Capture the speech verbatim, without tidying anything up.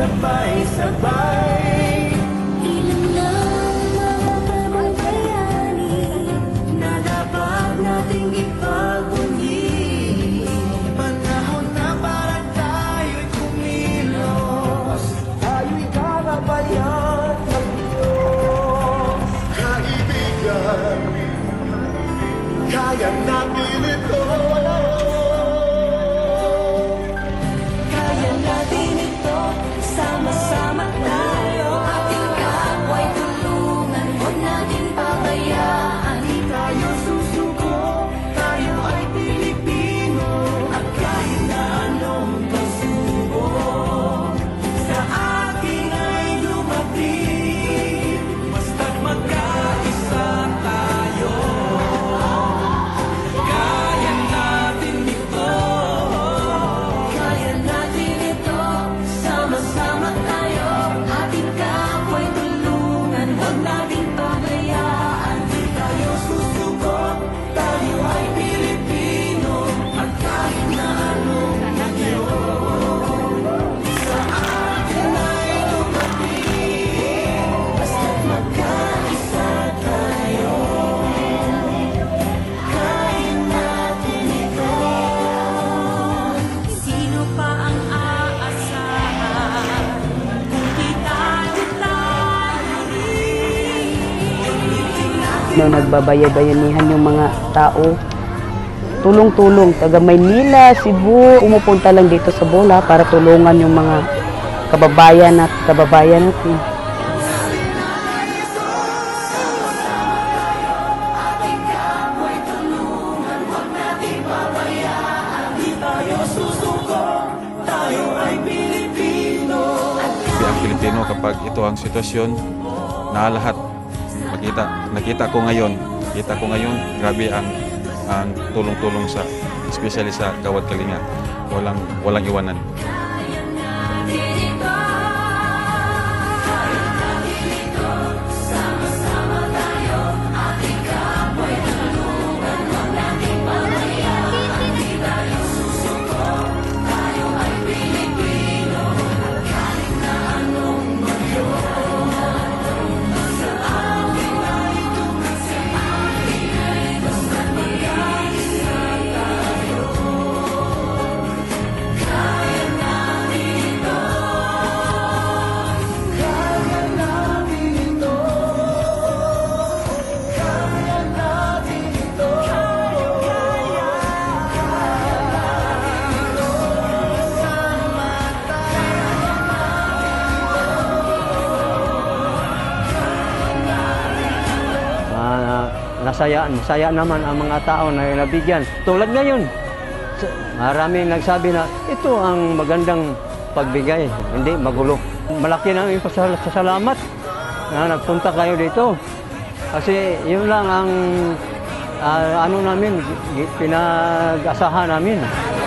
sabay-sabay. Ilan lang mga pagbayanin na dapat nating ipagbuni. Panahon na parang tayo'y kumilos, tayo'y kalabayan ng Diyos. Kaibigan, kaya natin ito. Na nagbabayad-bayanihan yung mga tao. Tulong-tulong, taga Maynila, Cebu, pumupunta lang dito sa Bola para tulungan yung mga kababayan at kababayan natin. Ang Pilipino kapag ito ang sitwasyon na lahat Nakita, nakita ko ngayon, kita ko ngayon, grabe ang ang tulong-tulong sa especially sa Gawad Kalinga. Walang walang iwanan. Masaya, masaya naman ang mga tao na nabigyan. Tulad ngayon, maraming nagsabi na ito ang magandang pagbigay, hindi magulo. Malaki na yung pasasalamat na nagpunta kayo dito. Kasi yun lang ang uh, ano namin, pinag-asahan namin.